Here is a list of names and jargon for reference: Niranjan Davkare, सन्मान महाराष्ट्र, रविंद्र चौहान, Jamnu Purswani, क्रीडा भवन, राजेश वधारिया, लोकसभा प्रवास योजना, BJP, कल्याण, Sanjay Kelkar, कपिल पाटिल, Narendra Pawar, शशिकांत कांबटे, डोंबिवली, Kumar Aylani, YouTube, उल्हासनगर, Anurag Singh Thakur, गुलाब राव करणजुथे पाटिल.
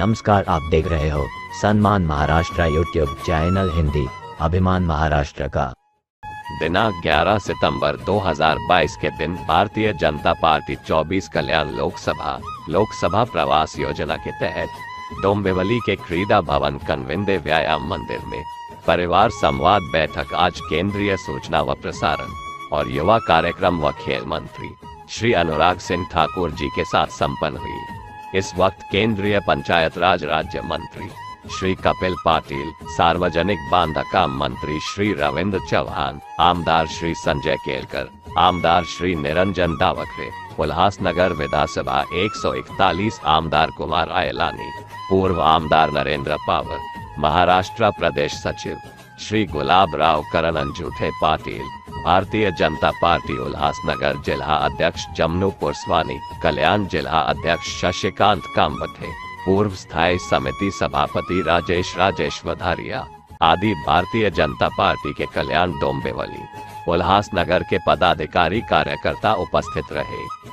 नमस्कार, आप देख रहे हो सन्मान महाराष्ट्र यूट्यूब चैनल हिंदी अभिमान महाराष्ट्र का। दिनांक 11 सितंबर 2022 के दिन भारतीय जनता पार्टी 24 कल्याण लोकसभा प्रवास योजना के तहत डोंबिवली के क्रीडा भवन कन्विंदे व्यायाम मंदिर में परिवार संवाद बैठक आज केंद्रीय सूचना व प्रसारण और युवा कार्यक्रम व खेल मंत्री श्री अनुराग सिंह ठाकुर जी के साथ संपन्न हुई। इस वक्त केंद्रीय पंचायत राज राज्य मंत्री श्री कपिल पाटिल, सार्वजनिक बांधकाम मंत्री श्री रविंद्र चौहान, आमदार श्री संजय केलकर, आमदार श्री निरंजन दावकरे, उल्हासनगर विधानसभा 141 आमदार कुमार आयलानी, पूर्व आमदार नरेंद्र पावर, महाराष्ट्र प्रदेश सचिव श्री गुलाब राव करणजुथे पाटिल, भारतीय जनता पार्टी उल्हासनगर जिला अध्यक्ष जमनू पुरस्वानी, कल्याण जिला अध्यक्ष शशिकांत कांबटे, पूर्व स्थायी समिति सभापति राजेश वधारिया आदि भारतीय जनता पार्टी के कल्याण डोंबिवली उल्हासनगर के पदाधिकारी कार्यकर्ता उपस्थित रहे।